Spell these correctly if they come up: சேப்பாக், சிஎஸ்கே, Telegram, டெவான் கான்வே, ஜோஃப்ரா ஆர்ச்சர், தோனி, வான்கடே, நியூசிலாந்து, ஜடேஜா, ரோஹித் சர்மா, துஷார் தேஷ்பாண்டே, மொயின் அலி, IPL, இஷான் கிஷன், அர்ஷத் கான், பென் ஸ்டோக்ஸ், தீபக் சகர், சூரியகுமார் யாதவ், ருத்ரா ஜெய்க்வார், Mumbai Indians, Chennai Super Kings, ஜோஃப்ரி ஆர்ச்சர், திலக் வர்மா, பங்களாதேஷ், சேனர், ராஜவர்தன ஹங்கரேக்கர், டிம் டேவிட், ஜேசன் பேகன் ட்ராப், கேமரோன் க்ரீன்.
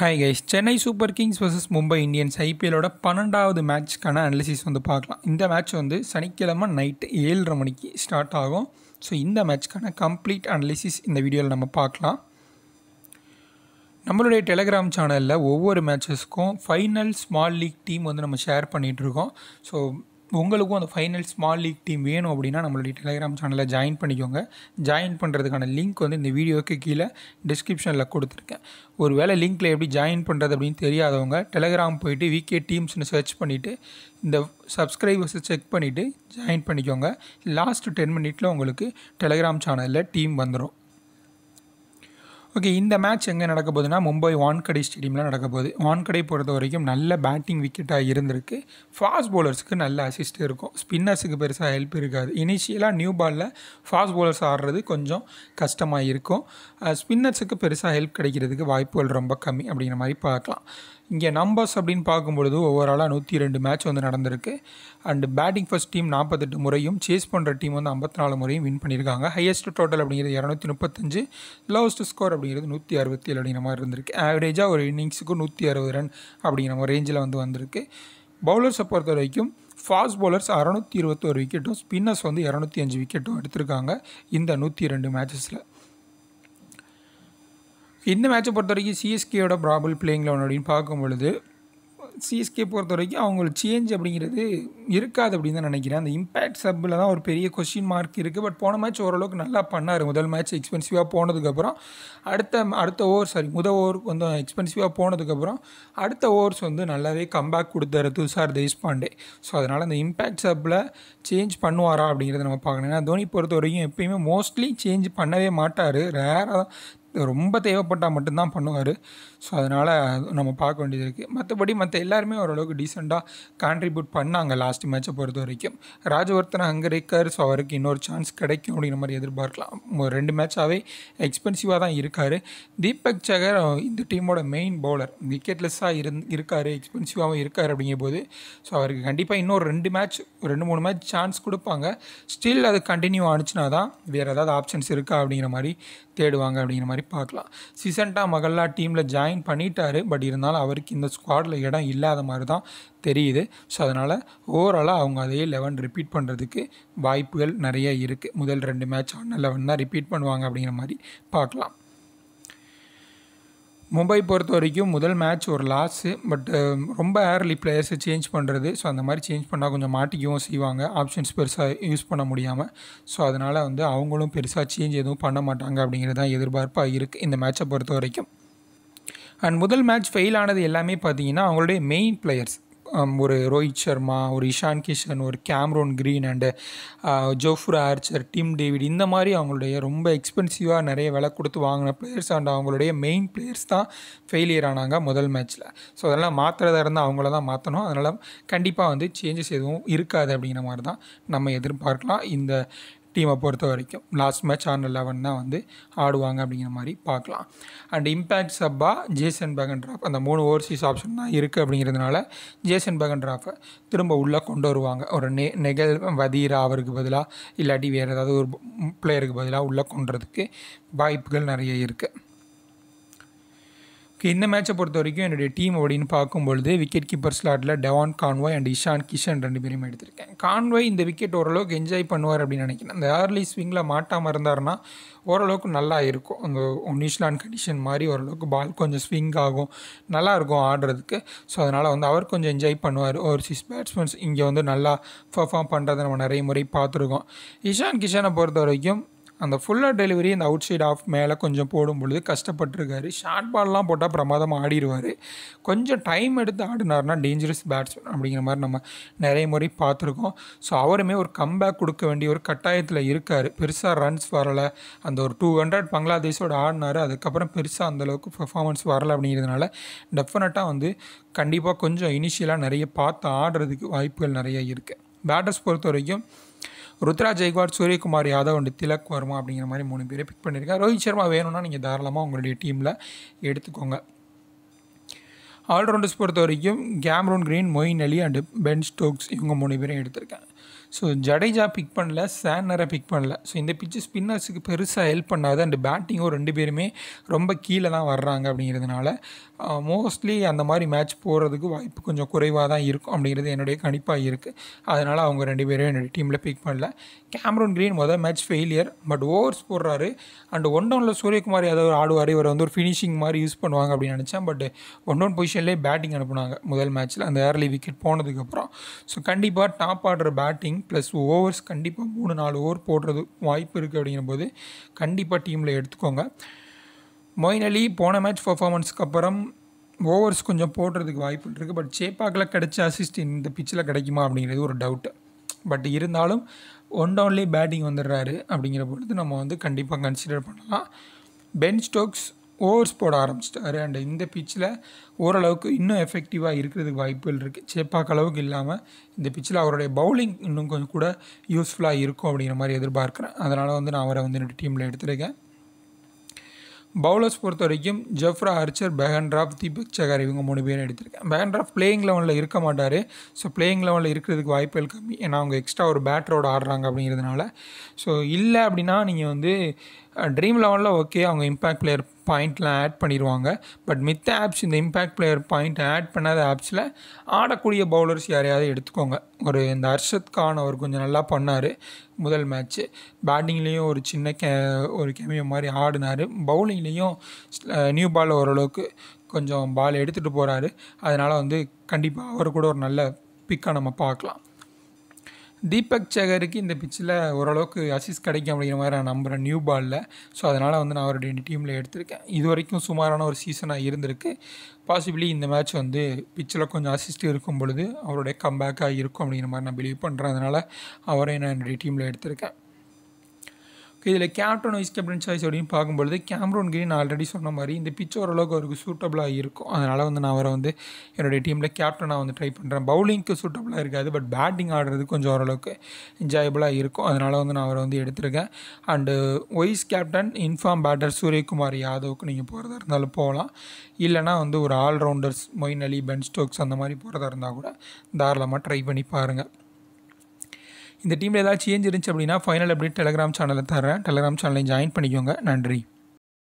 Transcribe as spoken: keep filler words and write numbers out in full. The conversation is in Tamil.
Hi guys, Chennai Super Kings versus Mumbai Indians I P L ஓட பன்னிரண்டாவது மேட்ச்க்கான அனாலிசிஸ் வந்து பார்க்கலாம். இந்த மேட்ச் வந்து சனிக்கிழமை நைட்டு ஏழரை மணிக்கு ஸ்டார்ட் ஆகும். ஸோ இந்த மேட்ச்க்கான கம்ப்ளீட் அனாலிசிஸ் இந்த வீடியோவில் நம்ம பார்க்கலாம். நம்மளுடைய டெலகிராம் சேனலில் ஒவ்வொரு மேட்சஸ்க்கும் ஃபைனல் ஸ்மால் லீக் டீம் வந்து நம்ம ஷேர் பண்ணிகிட்ருக்கோம். ஸோ உங்களுக்கும் அந்த ஃபைனல் ஸ்மால் லீக் டீம் வேணும் அப்படின்னா நம்மளுடைய டெலிகிராம் சேனலில் ஜாயின் பண்ணிக்கோங்க. ஜாயின் பண்ணுறதுக்கான லிங்க் வந்து இந்த வீடியோவுக்கு கீழே டிஸ்கிரிப்ஷனில் கொடுத்துருக்கேன். ஒரு வேளை லிங்க்கில் எப்படி ஜாயின் பண்ணுறது அப்படின்னு தெரியாதவங்க டெலிகிராம் போயிட்டு விகே டீம்ஸ்னு சர்ச் பண்ணிவிட்டு இந்த சப்ஸ்கிரைபர்ஸை செக் பண்ணிவிட்டு ஜாயின் பண்ணிக்கோங்க. லாஸ்ட்டு டென் மினிட்ஸில் உங்களுக்கு டெலிகிராம் சேனலில் டீம் வந்துடும். ஓகே, இந்த மேட்ச் எங்கே நடக்க போகுதுன்னா மும்பை வான்கடே ஸ்டேடியமில் நடக்க போகுது. வான்கடை பொறுத்த வரைக்கும் நல்ல பேட்டிங் விக்கெட்டாக இருந்திருக்கு. ஃபாஸ்ட் பவுலர்ஸுக்கு நல்ல அசிஸ்ட் இருக்கும், ஸ்பின்னர்ஸுக்கு பெருசாக ஹெல்ப் இருக்காது. இனிஷியலாக நியூ பாலில் ஃபாஸ்ட் பவுலர்ஸ் ஆடுறது கொஞ்சம் கஷ்டமாக இருக்கும். ஸ்பின்னர்ஸுக்கு பெருசாக ஹெல்ப் கிடைக்கிறதுக்கு வாய்ப்புகள் ரொம்ப கம்மி அப்படிங்கிற மாதிரி பார்க்கலாம். இங்கே நம்பர்ஸ் அப்படின்னு பார்க்கும்பொழுது ஓவராலாக நூற்றி ரெண்டு மேட்ச் வந்து நடந்திருக்கு. அண்டு பேட்டிங் ஃபர்ஸ்ட் டீம் நாற்பத்தெட்டு முறையும் சேஸ் பண்ணுற டீம் வந்து ஐம்பத்தி நாலு முறையும் வின் பண்ணியிருக்காங்க. ஹையஸ்ட் டோட்டல் அப்படிங்கிறது இரநூத்தி முப்பத்தஞ்சு, லோவஸ்ட் ஸ்கோர் அப்படிங்கிறது நூற்றி அறுபத்தி ஏழு அப்படிங்கிற மாதிரி இருந்திருக்கு. ஆவரேஜாக ஒரு இன்னிங்ஸுக்கு நூற்றி அறுபது ரன் அப்படிங்கிற மாதிரி ரேஞ்சில் வந்து வந்திருக்கு. பவுலர்ஸை பொறுத்த வரைக்கும் ஃபாஸ்ட் பவுலர்ஸ் அறநூற்றி இருபத்தோரு விக்கெட்டும் ஸ்பின்னர்ஸ் வந்து இரநூத்தி அஞ்சு விக்கெட்டும் எடுத்திருக்காங்க இந்த நூற்றி ரெண்டு மேட்சஸில். இந்த மேட்சை பொறுத்த வரைக்கும் சிஎஸ்கேயோட ப்ராபல் பிளேயிங் லெவன் அப்படின்னு பார்க்கும்பொழுது சிஎஸ்கே பொறுத்த வரைக்கும் அவங்களுக்கு சேஞ்ச் அப்படிங்கிறது இருக்காது அப்படின்னு தான் நினைக்கிறேன். அந்த இம்பேக்ட் சப்பில் தான் ஒரு பெரிய கொஸ்டின் மார்க் இருக்குது. பட் போன மேட்ச் ஓரளவுக்கு நல்லா பண்ணார். முதல் மேட்ச் எக்ஸ்பென்சிவாக போனதுக்கப்புறம் அடுத்த அடுத்த ஓவர்ஸ் சாரி முதல் ஓவர் கொஞ்சம் எக்ஸ்பென்சிவாக போனதுக்கப்புறம் அடுத்த ஓவர்ஸ் வந்து நல்லாவே கம்பேக் கொடுத்தாரு துஷார் தேஷ்பாண்டே. ஸோ அதனால் அந்த இம்பேக்ட் சப்பில் சேஞ்ச் பண்ணுவாரா அப்படிங்கிறத நம்ம பார்க்கணும். ஏன்னா தோனி பொறுத்த வரைக்கும் எப்பயுமே மோஸ்ட்லி சேஞ்ச் பண்ணவே மாட்டார். ரேராக ரொம்ப தேவைப்பட்டால் மட்டும்தான் பண்ணுவார். ஸோ அதனால் நம்ம பார்க்க வேண்டியது இருக்குது. மற்றபடி மற்ற எல்லாருமே ஓரளவுக்கு டீசெண்டாக கான்ட்ரிபியூட் பண்ணாங்க லாஸ்ட் மேட்சை பொறுத்த வரைக்கும். ராஜவர்தன ஹங்கரேக்கர், ஸோ அவருக்கு இன்னொரு சான்ஸ் கிடைக்கும் அப்படிங்கிற மாதிரி எதிர்பார்க்கலாம். ரெண்டு மேட்சாகவே எக்ஸ்பென்சிவாக தான் இருக்கார். தீபக் சகர் இந்த டீமோட மெயின் பவுலர், விக்கெட்லெஸ்ஸாக இருந் இருக்கார் எக்ஸ்பென்சிவாகவும் இருக்கார் அப்படிங்கிற போது ஸோ அவருக்கு கண்டிப்பாக இன்னொரு ரெண்டு மேட்ச் ரெண்டு மூணு மேட்ச் சான்ஸ் கொடுப்பாங்க. ஸ்டில் அது கண்டினியூ ஆனிச்சுன்னா தான் வேறு ஏதாவது ஆப்ஷன்ஸ் இருக்கா அப்படிங்கிற மாதிரி தேடுவாங்க அப்படிங்கிற மாதிரி பார்க்கலாம். சிசன்டா மகல்லா டீமில் ஜாயின் பண்ணிட்டாரு. பட் இருந்தாலும் அவருக்கு இந்த ஸ்குவாடில் இடம் இல்லாத மாதிரி தான் தெரியுது. ஸோ அதனால் ஓவராலாக அவங்க அதே லெவன் ரிப்பீட் பண்ணுறதுக்கு வாய்ப்புகள் நிறைய இருக்குது. முதல் ரெண்டு மேட்ச் ஆன லெவன் தான் ரிப்பீட் பண்ணுவாங்க அப்படிங்கிற மாதிரி பார்க்கலாம். மும்பை பொறுத்த வரைக்கும் முதல் மேட்ச் ஒரு லாஸு. பட் ரொம்ப ஏர்லி பிளேயர்ஸை சேஞ்ச் பண்ணுறது. ஸோ அந்த மாதிரி சேஞ்ச் பண்ணால் கொஞ்சம் மாட்டிக்கவும் செய்வாங்க, ஆப்ஷன்ஸ் பெருசாக யூஸ் பண்ண முடியாமல். ஸோ அதனால் வந்து அவங்களும் பெருசாக சேஞ்ச் எதுவும் பண்ண மாட்டாங்க அப்படிங்கிறது தான் எதிர்பார்ப்பாக இருக்குது இந்த மேட்சை பொறுத்த வரைக்கும். அண்ட் முதல் மேட்ச் ஃபெயில் ஆனது எல்லாமே பார்த்திங்கன்னா அவங்களுடைய மெயின் பிளேயர்ஸ், ஒரு ரோஹித் சர்மா, ஒரு இஷான் கிஷன், ஒரு Cameron Green and ஜோஃப்ரி ஆர்ச்சர், டிம் டேவிட், இந்த மாதிரி அவங்களுடைய ரொம்ப எக்ஸ்பென்சிவாக நிறைய விலை கொடுத்து வாங்கின பிளேயர்ஸ் அண்ட் அவங்களுடைய மெயின் பிளேயர்ஸ் தான் ஃபெயிலியர் ஆனாங்க முதல் மேட்ச்சில். ஸோ அதெல்லாம் மாற்றுறதா இருந்தால் அவங்கள தான் மாற்றணும். அதனால் கண்டிப்பாக வந்து சேஞ்சஸ் எதுவும் இருக்காது அப்படிங்கிற மாதிரி தான் நம்ம எதிர்பார்க்கலாம். இந்த டீமை பொறுத்த வரைக்கும் லாஸ்ட் மேட்ச் ஆன் லெவன் தான் வந்து ஆடுவாங்க அப்படிங்கிற மாதிரி பார்க்கலாம். அண்ட் இம்பேக்ட் சப்பா ஜேசன் பேகன் ட்ராப் அந்த மூணு ஓவர்சீஸ் ஆப்ஷன் தான் இருக்குது அப்படிங்கிறதுனால ஜேசன் பேகன் ட்ராப்பை திரும்ப உள்ளே கொண்டு வருவாங்க. ஒரு நெ நெகல் வதீரா அவருக்கு பதிலாக இல்லாட்டி வேறு ஏதாவது ஒரு பிளேயருக்கு பதிலாக உள்ளே கொண்டுறதுக்கு வாய்ப்புகள் நிறைய இருக்குது. இந்த மேட்சை பொறுத்த வரைக்கும் என்னுடைய டீம் அப்படின்னு பார்க்கும்பொழுது விக்கெட் கீப்பர் ஸ்லாட்டில் டெவான் கான்வே and இஷான் கிஷன் ரெண்டு பேரும் எடுத்திருக்கேன். கான்வே இந்த விக்கெட் ஓரளவுக்கு என்ஜாய் பண்ணுவார் அப்படின்னு நினைக்கிறேன். அந்த ஏர்லி ஸ்விங்கில் மாட்டாமல் இருந்தார்னா ஓரளவுக்கு நல்லா இருக்கும். அந்த நியூசிலாந்து கண்டிஷன் மாதிரி ஓரளவுக்கு பால் கொஞ்சம் ஸ்விங் ஆகும், நல்லாயிருக்கும் ஆடுறதுக்கு. ஸோ அதனால் வந்து அவர் கொஞ்சம் என்ஜாய் பண்ணுவார். ஓவர்சீஸ் பேட்ஸ்மேன்ஸ் இங்கே வந்து நல்லா பர்ஃபார்ம் பண்ணுறதை நம்ம நிறைய முறை பார்த்துருக்கோம். இஷான் கிஷனை பொறுத்த வரைக்கும் அந்த ஃபுல்லாக டெலிவரி இந்த அவுட் சைட் ஆஃப் மேலே கொஞ்சம் போடும் பொழுது கஷ்டப்பட்டுருக்காரு. ஷார்ட் பால்லாம் போட்டால் பிரமாதமாக ஆடிடுவார். கொஞ்சம் டைம் எடுத்து ஆடினார்னா டேஞ்சரஸ் பேட்ஸ்மேன் அப்படிங்கிற மாதிரி நம்ம நிறைய முறை பார்த்துருக்கோம். ஸோ அவருமே ஒரு கம்பேக் கொடுக்க வேண்டிய ஒரு கட்டாயத்தில் இருக்கார். பெருசாக ரன்ஸ் வரலை. அந்த ஒரு டூ ஹண்ட்ரட் பங்களாதேஷோடு ஆடினார். அதுக்கப்புறம் பெருசாக அந்தளவுக்கு பெர்ஃபார்மன்ஸ் வரலை அப்படிங்கிறதுனால டெஃபினட்டாக வந்து கண்டிப்பாக கொஞ்சம் இனிஷியலாக நிறைய பார்த்து ஆடுறதுக்கு வாய்ப்புகள் நிறைய இருக்குது. பேட்டர்ஸ் பொறுத்த வரைக்கும் ருத்ரா ஜெய்க்வார், சூரியகுமார் யாதவ் அண்டு திலக் வர்மா அப்படிங்கிற மாதிரி மூணு பேரை பிக் பண்ணியிருக்காரு. ரோஹித் சர்மா வேணும்னா நீங்கள் தாராளமாக உங்களுடைய டீமில் எடுத்துக்கோங்க. ஆல்ரவுண்டர்ஸ் பொறுத்த வரைக்கும் கேமரோன் க்ரீன், மொயின் அலி and பென் ஸ்டோக்ஸ் இவங்க மூணு பேரையும் எடுத்திருக்காங்க. ஸோ ஜடேஜா பிக் பண்ணல, சேனரை பிக் பண்ணல. ஸோ இந்த பிச்சு ஸ்பின்னர்ஸுக்கு பெருசாக ஹெல்ப் பண்ணாது. அண்டு பேட்டிங்கும் ரெண்டு பேருமே ரொம்ப கீழே தான் வர்றாங்க. அப்படிங்கிறதுனால மோஸ்ட்லி அந்த மாதிரி மேட்ச் போகிறதுக்கு வாய்ப்பு கொஞ்சம் குறைவாக தான் இருக்கும் அப்படிங்கிறது என்னுடைய கணிப்பாக இருக்குது. அதனால் அவங்க ரெண்டு பேரும் என்னுடைய டீமில் பிக் பண்ணல. கேமரன் கிரீன் மொதல் மேட்ச் ஃபெயிலியர், பட் ஓவர்ஸ் போடுறாரு. அண்ட் ஒன் டவுனில் சூரியகுமார் யாதவ் ஆடுவார், இவர் வந்து ஒரு ஃபினிஷிங் மாதிரி யூஸ் பண்ணுவாங்க அப்படின்னு நினச்சேன். பட் ஒன் டவுன் பொசிஷன்லேயே பேட்டிங் அனுப்புனாங்க முதல் மேட்ச்சில், அந்த ஏர்லி விக்கெட் போனதுக்கப்புறம். ஸோ கண்டிப்பாக டாப் ஆடுற பேட்டிங் ப்ளஸ் ஓவர்ஸ் கண்டிப்பாக மூணு நாலு ஓவர் போடுறது வாய்ப்பு இருக்குது. அப்படிங்கும்போது கண்டிப்பாக டீமில் எடுத்துக்கோங்க. மொயின் அலி போன மேட்ச் பர்ஃபார்மன்ஸுக்கு அப்புறம் ஓவர்ஸ் கொஞ்சம் போடுறதுக்கு வாய்ப்பு இருக்குது. பட் சேப்பாக்கில் கிடைச்ச அசிஸ்ட் இந்த பிச்சில் கிடைக்குமா அப்படிங்கிறது ஒரு டவுட்டு. பட் இருந்தாலும் ஒன் டவுன்லேயே பேட்டிங் வந்துடுறாரு. அப்படிங்கிற பொழுது நம்ம வந்து கண்டிப்பாக கன்சிடர் பண்ணலாம். பென் ஸ்டோக்ஸ் ஓவர்ஸ் போட ஆரம்பிச்சிட்டாரு. அண்ட் இந்த பிச்சில் ஓரளவுக்கு இன்னும் எஃபெக்டிவாக இருக்கிறதுக்கு வாய்ப்புகள் இருக்குது. சேப்பாக்க அளவுக்கு இல்லாமல் இந்த பிச்சில் அவருடைய பவுலிங் இன்னும் கொஞ்சம் கூட யூஸ்ஃபுல்லாக இருக்கும் அப்படிங்கிற மாதிரி எதிர்பார்க்குறேன். அதனால் வந்து நான் அவரை வந்து என்னோடய டீமில் எடுத்துருக்கேன். பவுலர்ஸ் பொறுத்த வரைக்கும் ஜோஃப்ரா ஆர்ச்சர், Behrendorff, Deepak Chahar, இவங்க மூணு பேரும் எடுத்திருக்கேன். பெகன் டிராப் பிளேயிங் லெவனில் இருக்க மாட்டார். ஸோ பிளேயிங் லெவனில் இருக்கிறதுக்கு வாய்ப்புகள் கம்மி. ஏன்னா அவங்க எக்ஸ்ட்ரா ஒரு பேட்டரோடு ஆடுறாங்க அப்படிங்கிறதுனால. ஸோ இல்லை அப்படின்னா நீங்கள் வந்து ட்ரீம் லெவனில் ஓகே அவங்க இம்பேக்ட் பிளேயர் பாயிண்ட்லாம் ஆட் பண்ணிடுவாங்க. பட் மித்த ஆப்ஸ் இந்த இம்பேக்ட் பிளேயர் பாயிண்ட் ஆட் பண்ணாத ஆப்ஸில் ஆடக்கூடிய பவுலர்ஸ் யாரையாவது எடுத்துக்கோங்க. ஒரு இந்த அர்ஷத் கான் அவர் கொஞ்சம் நல்லா பண்ணார் முதல் மேட்ச்சு. பேட்டிங்லேயும் ஒரு சின்ன கே ஒரு கேமியோ மாதிரி ஆடினார். பவுலிங்லேயும் நியூ பால் ஓரளவுக்கு கொஞ்சம் பால் எடுத்துகிட்டு போகிறாரு. அதனால் வந்து கண்டிப்பாக அவர் கூட ஒரு நல்ல பிக்காக நம்ம பார்க்கலாம். தீபக் சகருக்கு இந்த பிச்சில் ஓரளவுக்கு அசிஸ்ட் கிடைக்கும் அப்படிங்கிற மாதிரி நான் நம்புகிறேன் நியூ பாலில். ஸோ அதனால் வந்து நான் அவருடைய டீமில் எடுத்திருக்கேன். இது வரைக்கும் சுமாரான ஒரு சீசனாக இருந்திருக்கு. பாசிபிளி இந்த மேட்ச் வந்து பிச்சில் கொஞ்சம் அசிஸ்ட் இருக்கும் பொழுது அவருடைய கம்பேக்காக இருக்கும் அப்படிங்கிற மாதிரி நான் பிலீவ் பண்ணுறேன். அதனால் அவரை நான் என்னுடைய டீமில் எடுத்திருக்கேன். இதில் கேப்டன் வைஸ் கேப்டன் சாய்ஸ் அப்படின்னு பார்க்கும்பொழுது கேமரன் கிரீன் ஆல்ரெடி சொன்ன மாதிரி இந்த பிச் ஓரளவுக்கு அவருக்கு சூட்டபுளாக இருக்கும். அதனால் வந்து நான் அவரை வந்து என்னுடைய டீமில் கேப்டனாக வந்து ட்ரை பண்ணுறேன். பவுலிங்க்கு சூட்டபுளாக இருக்காது, பட் பேட்டிங் ஆடுறது கொஞ்சம் ஓரளவுக்கு என்ஜாயபுளாக இருக்கும். அதனால் வந்து நான் அவரை வந்து எடுத்திருக்கேன். And vice captain in form batter Suryakumar யாதவுக்கு நீங்கள் போகிறதா இருந்தாலும் போகலாம். இல்லைனா வந்து ஒரு allrounders மொயின் அலி, பென் ஸ்டோக்ஸ் அந்த மாதிரி போகிறதா இருந்தால் கூட தாராளமாக ட்ரை பண்ணி பாருங்கள். இந்த டீமில் ஏதாவது சேஞ்ச் இருந்துச்சு அப்படின்னா ஃபைனல் அப்டேட் டெலிகிராம் சேனலில் தரேன். டெலிகிராம் சேனலை ஜாயின் பண்ணிக்கோங்க. நன்றி.